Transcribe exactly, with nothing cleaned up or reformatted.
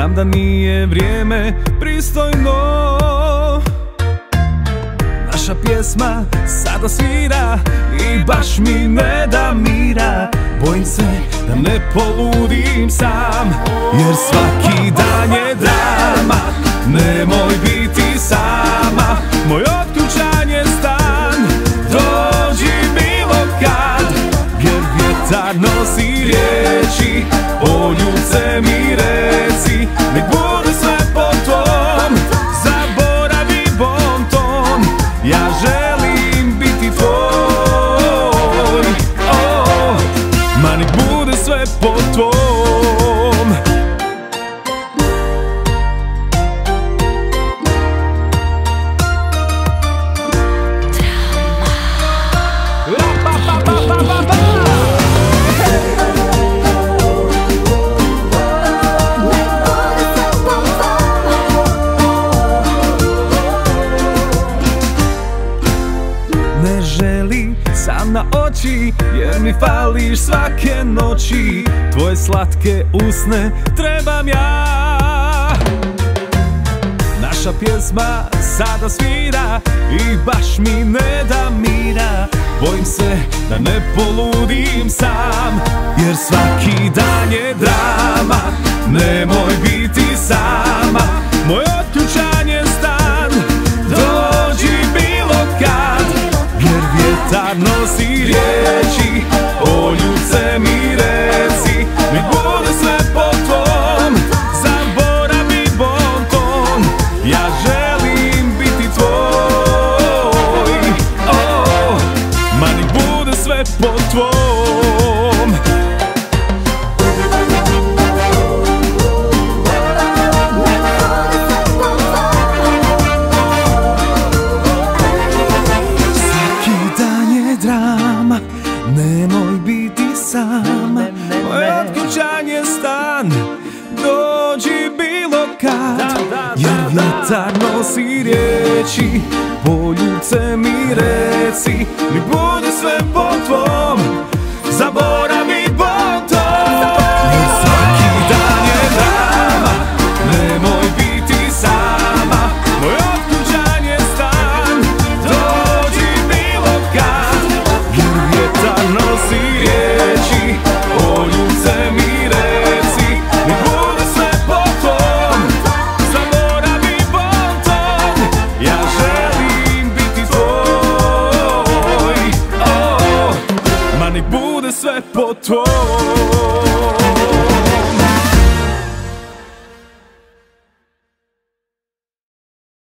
Znam da nije vrijeme pristojno. Naša pjesma sada svira i baš mi ne da mira. Bojim se da ne poludim sam, jer svaki dan je drama. Nemoj biti sama, moj otključan je stan. Dođi bilo kad, jer vjetar nosi riječi. O ljubce mi reci, nek bude sve po tom. Zaboravi bonton, ja želim biti tvoj. Oh, ma nek bude sve po tom. Ne želi sam na oči, jer mi fališ svake noći. Tvoje slatke usne trebam ja. Naša pjesma sada svira i baš mi ne da mira. Bojim se da ne poludim sam, jer svaki dan je drama. Nemoj biti sama, moj otključan je stan. Dođi bilo kad, jer vjetar nosi riječi. O ljubce mi reci, nek bude sve po tvom. Zaboravi bonton, ja želim biti tvoj. Oh, ma nek bude sve po tvom. Nemoj biti sama, moj otključan je stan. Dođi bilo kad, jer vjetar nosi riječi. Poljubce mi reci, nek bude sve po tvom. Zaboravi bonton, jer svaki dan je drama. Nemoj biti sama, moj otključan je stan. Dođi bilo kad, jer vjetar nosi riječi. O ljubce mi reci, nek bude sve po tvom. Zaboravi bonton, ja želim biti tvoj. Oh, ma nek bude sve po tvom.